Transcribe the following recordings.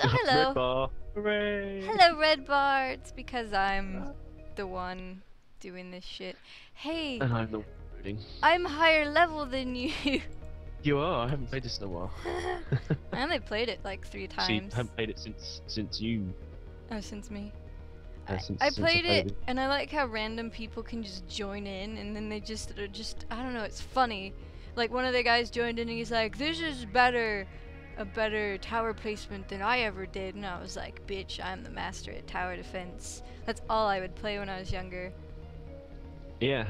So hello. Red bar. Hooray. Hello, red bar. It's because I'm the one doing this shit. Hey. And I'm the one. I'm higher level than you. You are. I haven't played this in a while. I only played it like 3 times. See, I haven't played it since you. Oh, since me. I played it, and I like how random people can just join in, and then they just are just, I don't know, it's funny. Like one of the guys joined in and he's like, this is a better tower placement than I ever did, and I was like, bitch, I'm the master at tower defense. That's all I would play when I was younger. Yeah.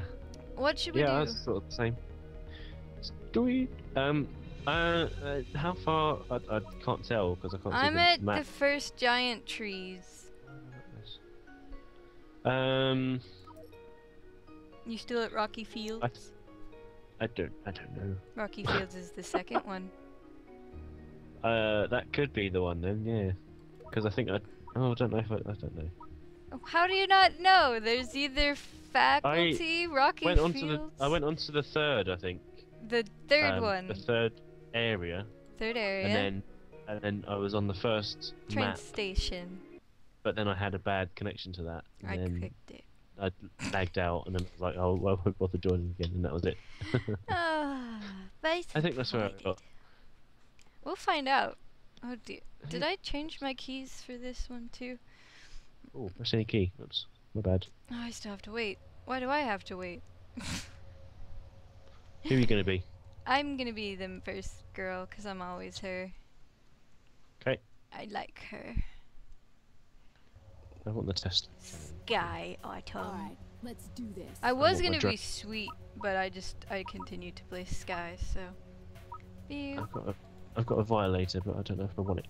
What should we do? Yeah, that's sort of the same. Do we? How far? I can't tell because I can't see the map. I'm at the first giant trees. You still at Rocky Fields? I don't know. Rocky Fields is the second one. That could be the one then, yeah. Because I think I don't know if I don't know. How do you not know? There's either faculty, Rocky Fields. I went on to the third, I think. The third one. The third area. Third area. And then I was on the first train station. But then I had a bad connection to that. And then clicked it. I lagged out, and then I was like, "Oh, well, I won't bother joining again," and that was it. Oh, I think that's where I got. We'll find out. Oh dear! Did I change my keys for this one too? Oh, press any key. Oops, my bad. Oh, I still have to wait. Why do I have to wait? Who are you gonna be? I'm gonna be the first girl because I'm always her. Okay. I like her. I want the test. Sky Autumn. Alright, let's do this. I was gonna be Sweet, but I continued to play Sky, so. I've got a Violator, but I don't know if I want it.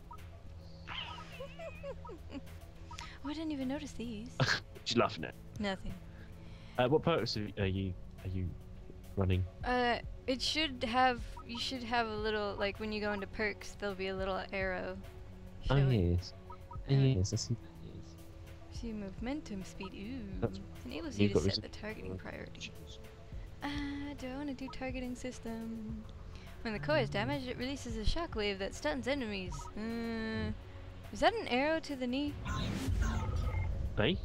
Oh, I didn't even notice these. She's laughing at. Nothing. What perks are you running? It should have. You should have a little, like when you go into perks, there'll be a little arrow. Showing. Oh yes. Yes, I see. See momentum speed. Ooh, it enables you to set the targeting priority. Do I want to do targeting system? When the core is damaged, it releases a shockwave that stuns enemies. Is that an arrow to the knee? Hey?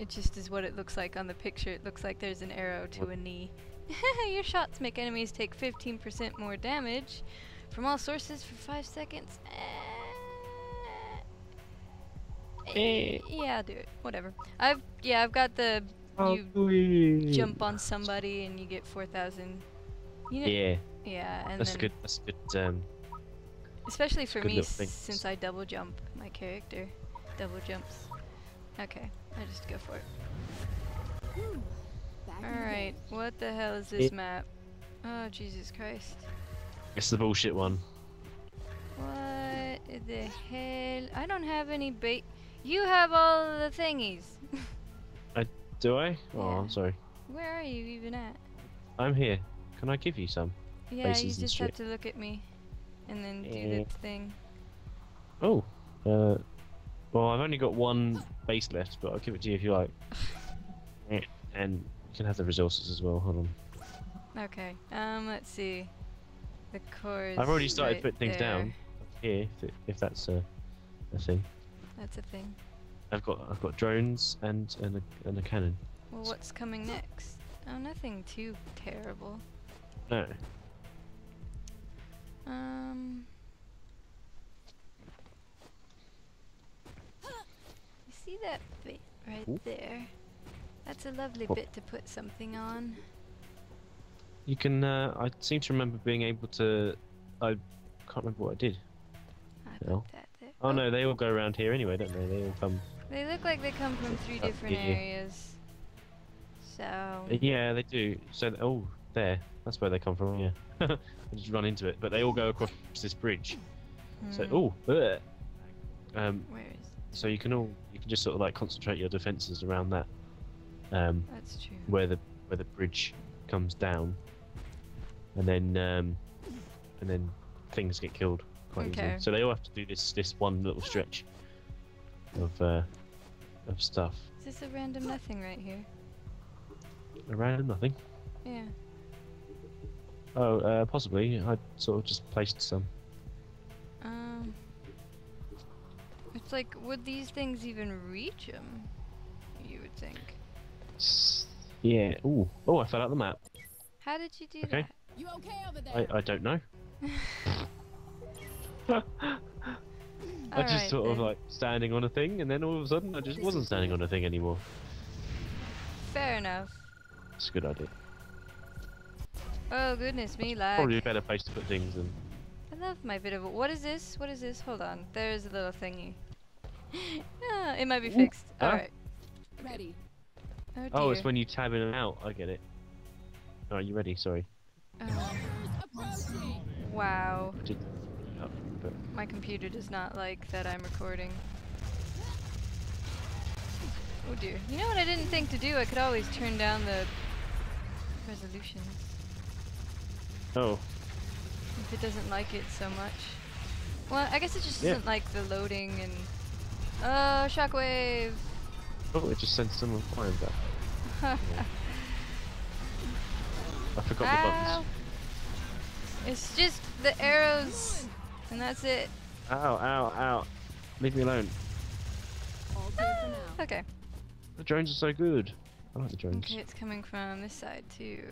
It just is what it looks like on the picture. It looks like there's an arrow to a knee. Your shots make enemies take 15% more damage from all sources for 5 seconds. Yeah, I'll do it. Whatever. I've got the jump on somebody and you get 4,000. You know, yeah. And that's good. That's good. Especially for me, since I double jump my character, double jumps. Okay, I just go for it. All right. What the hell is this map? Oh Jesus Christ! It's the bullshit one. What the hell? I don't have any bait. You have all the thingies. Do I? Oh, yeah. I'm sorry. Where are you even at? I'm here. Can I give you some? Yeah, you just have to look at me, and then do the thing. Oh. Well, I've only got 1 base left, but I'll give it to you if you like. And you can have the resources as well. Hold on. Okay. Let's see. The core. I've already started putting things down here, if that's a thing. That's a thing. I've got drones and a cannon. Well, what's coming next? Oh, nothing too terrible. No. You see that bit right there? That's a lovely bit to put something on. You can. I seem to remember being able to. I can't remember what I did. I put that. Oh no, they all go around here anyway, don't they? They all come. They look like they come from 3 different areas. So. Yeah, they do. So, oh, there. That's where they come from. Yeah. I just run into it, but they all go across this bridge. So, oh. Where is? So you can just sort of like concentrate your defenses around that. That's true. Where the bridge comes down, and then things get killed. Okay. So they all have to do this one little stretch of stuff. Is this a random nothing right here? A random nothing? Yeah. Oh, possibly. I sort of just placed some. It's like, would these things even reach him? You would think. Yeah. Ooh. Oh, I fell out the map. How did you do that? You okay over there? I don't know. I just sort of like standing on a thing, and then all of a sudden I just wasn't standing on a thing anymore. Fair enough. That's a good idea. Oh goodness me, lag. Probably a better place to put things in. I love my bit of a... What is this? What is this? Hold on. There is a little thingy. Ah, it might be fixed. Alright. Ready. Oh, oh, it's when you tab in and out. I get it. Are you ready? Sorry. Wow. My computer does not like that I'm recording. Oh dear. You know what I didn't think to do? I could always turn down the resolution. Oh. If it doesn't like it so much. Well, I guess it just doesn't like the loading and... Oh, shockwave! Oh, it just sent someone flying back. I forgot the buttons. It's just the arrows, and that's it. Ow, ow, ow. Leave me alone. Okay. The drones are so good. I like the drones. Okay, it's coming from this side too.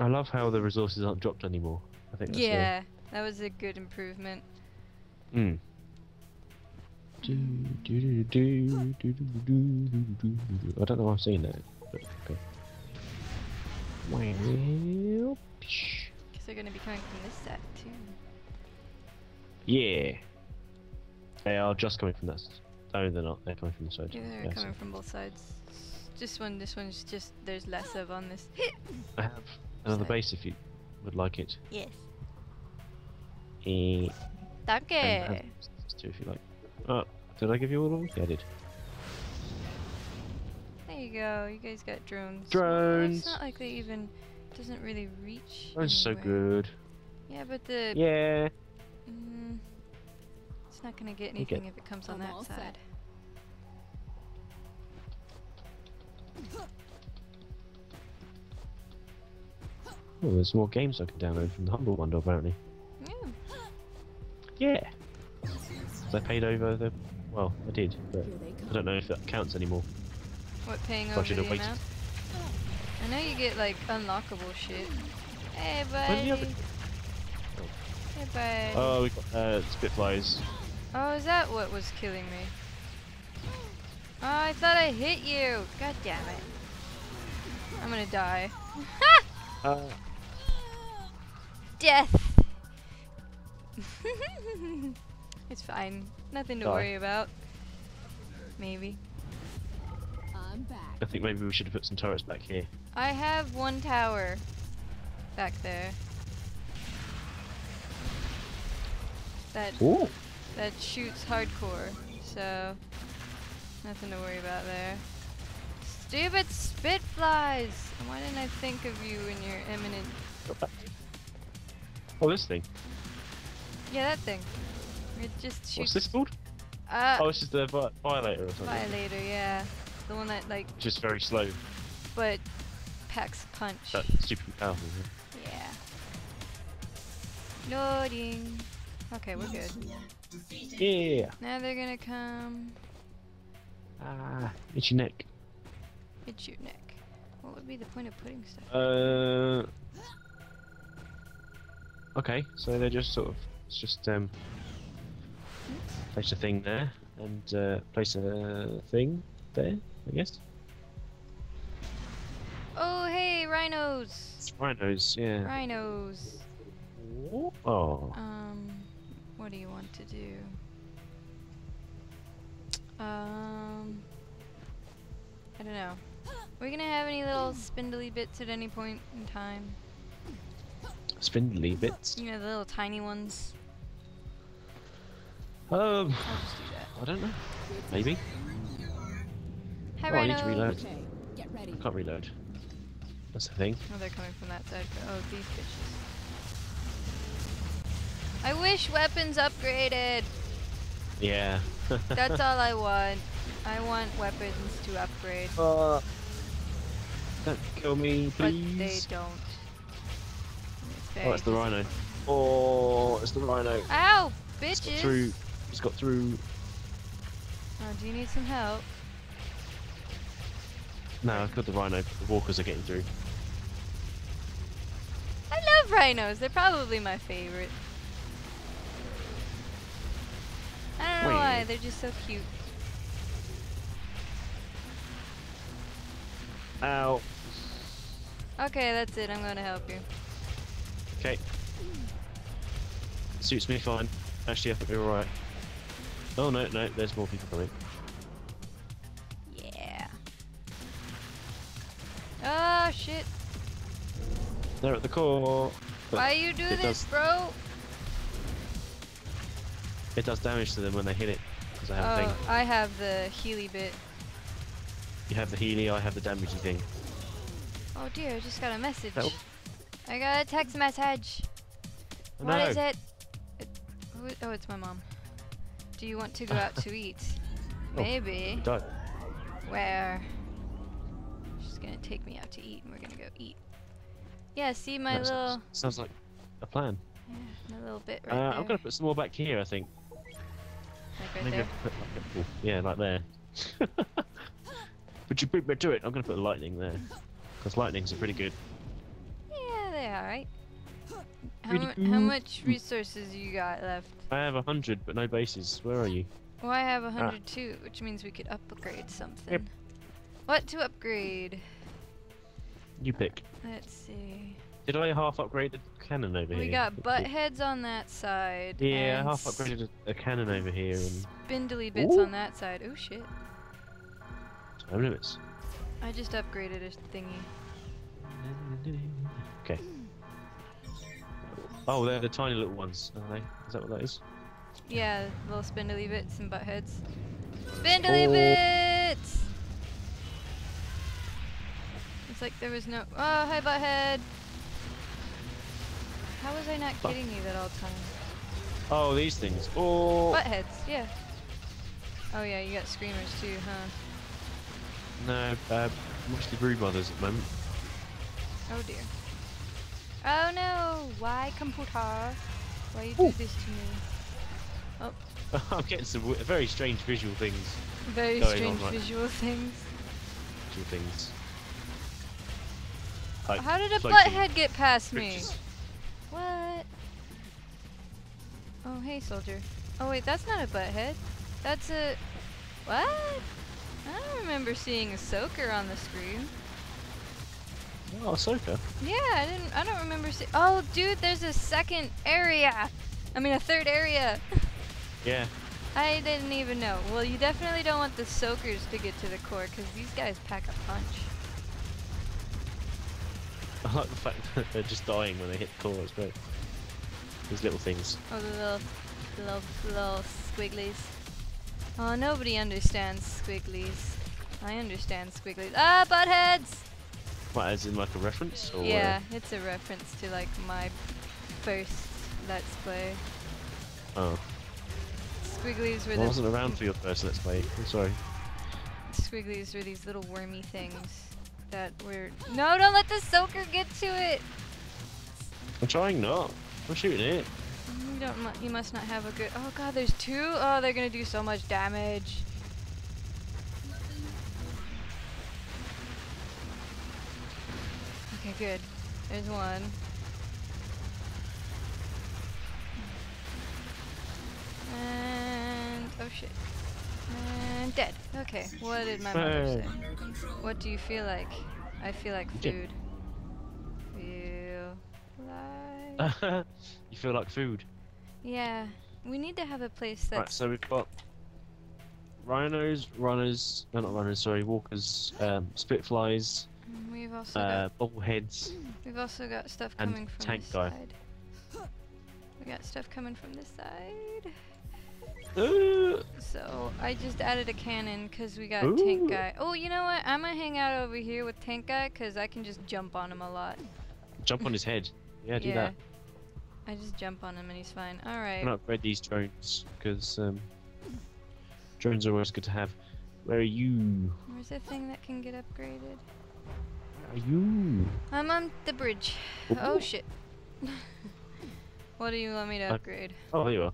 I love how the resources aren't dropped anymore. I think that's that was a good improvement. Mm. I don't know why I'm saying that. But okay. Well, because they're going to be coming from this side too. Yeah. They are just coming from this. No, they're not. They're coming from the side. Yeah, they're coming from both sides. This one's just, there's less of on this. I have another base if you would like it. Yes. Danke. Two if you like. Oh, did I give you all of them? Yeah, I did. There you go. You guys got drones. Drones. It's not like they even... doesn't really reach. That's so good. Yeah, but the... Yeah. It's not going to get anything if it comes on that side. Oh, there's more games I can download from the Humble Bundle apparently. Yeah. I paid over the... Well, I did, but I don't know if that counts anymore. What, paying over the amount? I know you get like unlockable shit. Hey, buddy. Oh. Hey, buddy. Oh, we got spitflies. Oh, is that what was killing me? Oh, I thought I hit you. God damn it! I'm gonna die. Death. It's fine. Nothing to worry about. Maybe. I'm back. I think maybe we should have put some turrets back here. I have one tower back there. That shoots hardcore, so nothing to worry about there. Stupid spitflies! Why didn't I think of you in your imminent... Oh, this thing. Yeah, that thing. It just shoots... What's this called? Oh, this is the Violator or something. Violator, yeah. The one that like... Just very slow. But packs a punch. That's super powerful, isn't it? Yeah. Loading. Okay, we're good. Yeah. Now they're gonna come. Ah, it's your neck. It's your neck. What would be the point of putting stuff? Okay, so they're just sort of... It's just place a thing there and place a thing there, I guess. Oh hey, rhinos! Rhinos, yeah. Rhinos. Oh. What do you want to do? I don't know. Are we gonna have any little spindly bits at any point in time? Spindly bits? You know, the little tiny ones. I'll just do that. I don't know. Maybe. Hi, oh, I need to reload. Okay, get ready. I can't reload. That's the thing. Oh, they're coming from that side. Oh, these bitches. I wish weapons upgraded! Yeah. That's all I want. I want weapons to upgrade. Don't kill me, please. But they don't. Oh, it's the rhino. Oh, it's the rhino. Ow! Bitches! Through Just got through. Oh, do you need some help? No, I've got the rhino, but the walkers are getting through. I love rhinos, they're probably my favorite. I don't know why, they're just so cute. Ow. Okay, that's it, I'm gonna help you. Okay. Suits me fine. Actually, I think we're alright. Oh no, no, there's more people coming. Yeah. Oh shit. They're at the core. Why you do this, bro? It does damage to them when they hit it. Because I have a thing. I have the healy bit. You have the healy, I have the damagey thing. Oh dear, I just got a message. Help. I got a text message. Oh, what is it? Oh, it's my mom. Do you want to go out to eat? Maybe. Oh, where? She's gonna take me out to eat and we're gonna go eat. Yeah, see my little... Sounds like a plan. Yeah, my little bit right there. I'm gonna put some more back here, I think. Like right there? Put like a... Yeah, like there. Would you beat me to it? I'm gonna put lightning there. Because lightnings are pretty good. Yeah, they are, right? How much resources you got left? I have 100, but no bases. Where are you? Well, I have 100 too, which means we could upgrade something. Yep. What to upgrade? You pick. Let's see. Did I half upgrade a cannon over here? We got butt heads on that side. Yeah, I half upgraded a cannon over here. And spindly bits on that side. Oh shit. Time limits. I just upgraded a thingy. Okay. Oh, they're the tiny little ones, are they? Is that what that is? Yeah, little spindly bits and butt heads. Spindly bits! It's like there was no... Oh, hi, butt head! How was I not kidding you that all time? Oh, these things. Oh! Butt heads, yeah. Oh yeah, you got screamers too, huh? No, mostly brood mothers at the moment. Oh dear. Oh no! Why, computer? Why you do this to me? Oh. I'm getting some very strange visual things. Very strange visual things. Visual things. Like how did a butthead get past me? What? Oh hey, soldier. Oh wait, that's not a butthead. That's a... What? I don't remember seeing a soaker on the screen. Oh, Ahsoka. Yeah, I don't remember see. Oh, dude, there's a second area. I mean, a third area. Yeah. I didn't even know. Well, you definitely don't want the soakers to get to the core because these guys pack a punch. I like the fact that they're just dying when they hit the core. It's great. These little things. Oh, the little squigglies. Oh, nobody understands squigglies. I understand squigglies. Ah, buttheads! What, as in like a reference? Or yeah, it's a reference to like my first Let's Play. Oh. Squigglies were... I wasn't around for your first Let's Play, I'm sorry. Squigglies were these little wormy things that were... No, don't let the soaker get to it! I'm trying not. I'm shooting it. You must not have a good... Oh god, there's two? Oh, they're gonna do so much damage. Okay, good. There's one. And... Oh shit. And... Dead. Okay, what did my mother say? What do you feel like? I feel like food. Feel like... You feel like food. Yeah, we need to have a place that's... Right, so we've got rhinos, runners, no not runners, sorry, walkers, spitflies, we've also got bobbleheads, we've also got stuff coming from tank this side. We got stuff coming from this side. So, I just added a cannon because we got tank guy. Oh, you know what, I'm gonna hang out over here with tank guy because I can just jump on him a lot. Jump on his head, yeah, do that. I just jump on him and he's fine. Alright. I'm gonna upgrade these drones because drones are always good to have. Where are you? Where's the thing that can get upgraded? Where are you? I'm on the bridge. Ooh. Oh shit. What do you want me to upgrade? Oh, there you are.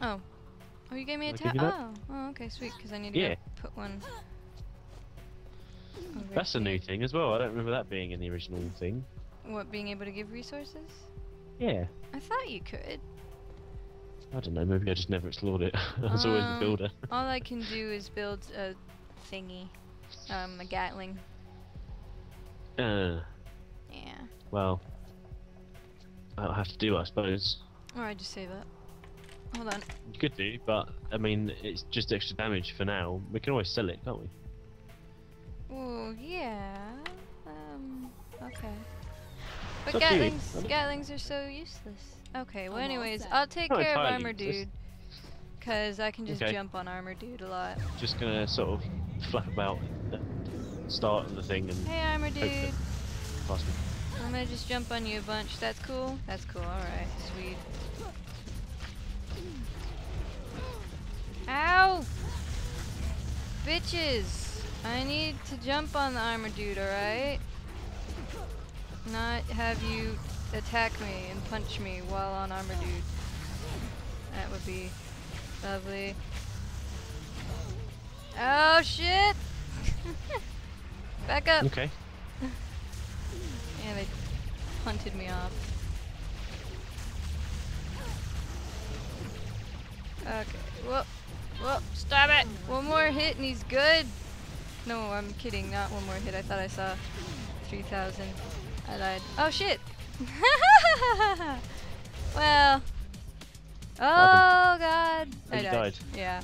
Oh. Oh, you gave me a towel? Oh, okay, sweet, because I need to put one. That's a new thing as well. I don't remember that being in the original thing. What, being able to give resources? Yeah. I thought you could. I don't know, maybe I just never explored it. I was always a builder. All I can do is build a thingy. A Gatling. Yeah. Well, I'll have to do, I suppose. Or I just save up. Hold on. You could do, but I mean, it's just extra damage for now. We can always sell it, can't we? Oh yeah. Okay. But Gatlings are so useless. Okay. Well, anyways, I'll take care of Armor Dude, cause I can just jump on Armor Dude a lot. Just gonna sort of flap about at the start of the thing and. Hey, Armor Dude. Pass me. I'm gonna just jump on you a bunch. That's cool. That's cool. All right. Sweet. Ow! Bitches! I need to jump on the Armor Dude, alright? Not have you attack me and punch me while on Armor Dude. That would be lovely. Oh shit! Back up! Okay. Yeah, they punted me off. Okay, whoop. Well, stop it! One more hit and he's good! No, I'm kidding, not one more hit. I thought I saw 3,000. I lied. Oh shit! Well. Oh god! I died. Yeah,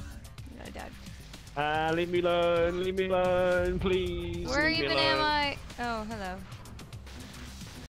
I died. Leave me alone, please! Where even am I? Oh, hello.